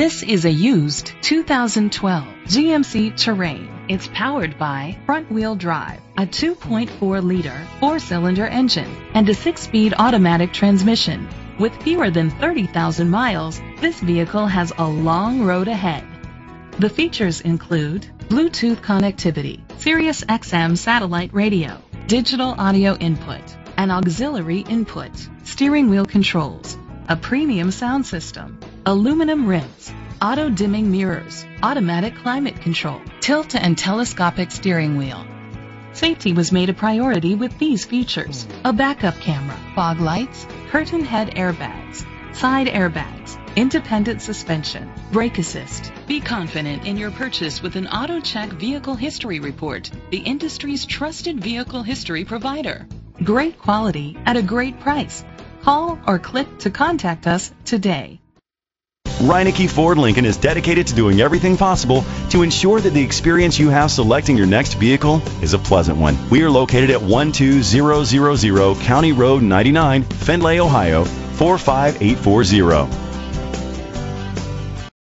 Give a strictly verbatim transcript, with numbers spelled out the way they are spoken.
This is a used two thousand twelve G M C Terrain. It's powered by front-wheel drive, a two point four liter four-cylinder engine, and a six-speed automatic transmission. With fewer than thirty thousand miles, this vehicle has a long road ahead. The features include Bluetooth connectivity, Sirius X M satellite radio, digital audio input, an auxiliary input, steering wheel controls, a premium sound system, aluminum rims, auto-dimming mirrors, automatic climate control, tilt and telescopic steering wheel. Safety was made a priority with these features: a backup camera, fog lights, curtain head airbags, side airbags, independent suspension, brake assist. Be confident in your purchase with an AutoCheck Vehicle History Report, the industry's trusted vehicle history provider. Great quality at a great price. Call or click to contact us today. Reineke Ford Lincoln is dedicated to doing everything possible to ensure that the experience you have selecting your next vehicle is a pleasant one. We are located at one two zero zero zero County Road ninety-nine, Findlay, Ohio four five eight four zero.